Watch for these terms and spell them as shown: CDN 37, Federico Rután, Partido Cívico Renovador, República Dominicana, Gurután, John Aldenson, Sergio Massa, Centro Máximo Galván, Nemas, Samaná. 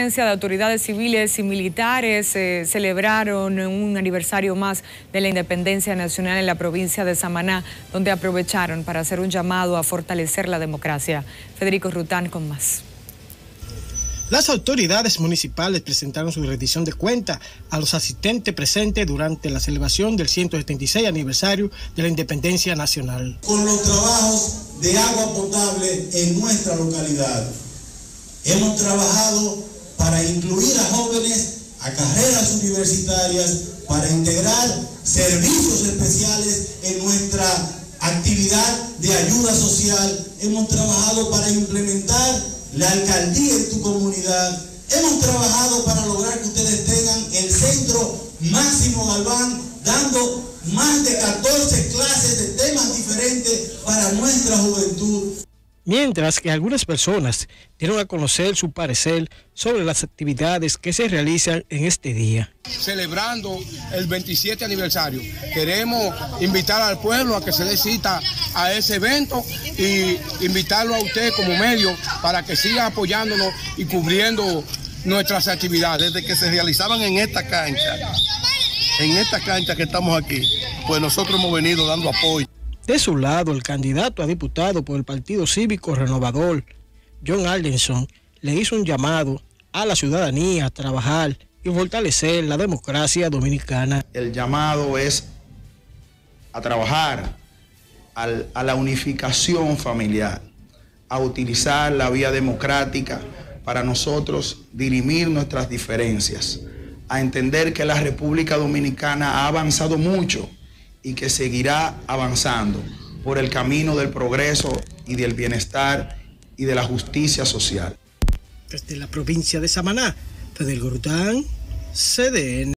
De autoridades civiles y militares celebraron un aniversario más de la independencia nacional en la provincia de Samaná, donde aprovecharon para hacer un llamado a fortalecer la democracia. Federico Rután con más. Las autoridades municipales presentaron su rendición de cuentas a los asistentes presentes durante la celebración del 176 aniversario de la independencia nacional. Con los trabajos de agua potable en nuestra localidad, hemos trabajado para incluir a jóvenes a carreras universitarias, para integrar servicios especiales en nuestra actividad de ayuda social. Hemos trabajado para implementar la alcaldía en tu comunidad. Hemos trabajado para lograr que ustedes tengan el Centro Máximo Galván, dando más de 14 clases de temas diferentes para nuestra juventud. Mientras que algunas personas dieron a conocer su parecer sobre las actividades que se realizan en este día. Celebrando el 27 aniversario, queremos invitar al pueblo a que se dé cita a ese evento y invitarlo a usted como medio para que siga apoyándonos y cubriendo nuestras actividades. Desde que se realizaban en esta cancha que estamos aquí, pues nosotros hemos venido dando apoyo. De su lado, el candidato a diputado por el Partido Cívico Renovador, John Aldenson, le hizo un llamado a la ciudadanía a trabajar y fortalecer la democracia dominicana. El llamado es a trabajar a la unificación familiar, a utilizar la vía democrática para nosotros dirimir nuestras diferencias, a entender que la República Dominicana ha avanzado mucho y que seguirá avanzando por el camino del progreso y del bienestar y de la justicia social. Desde la provincia de Samaná, desde el Gurután, CDN.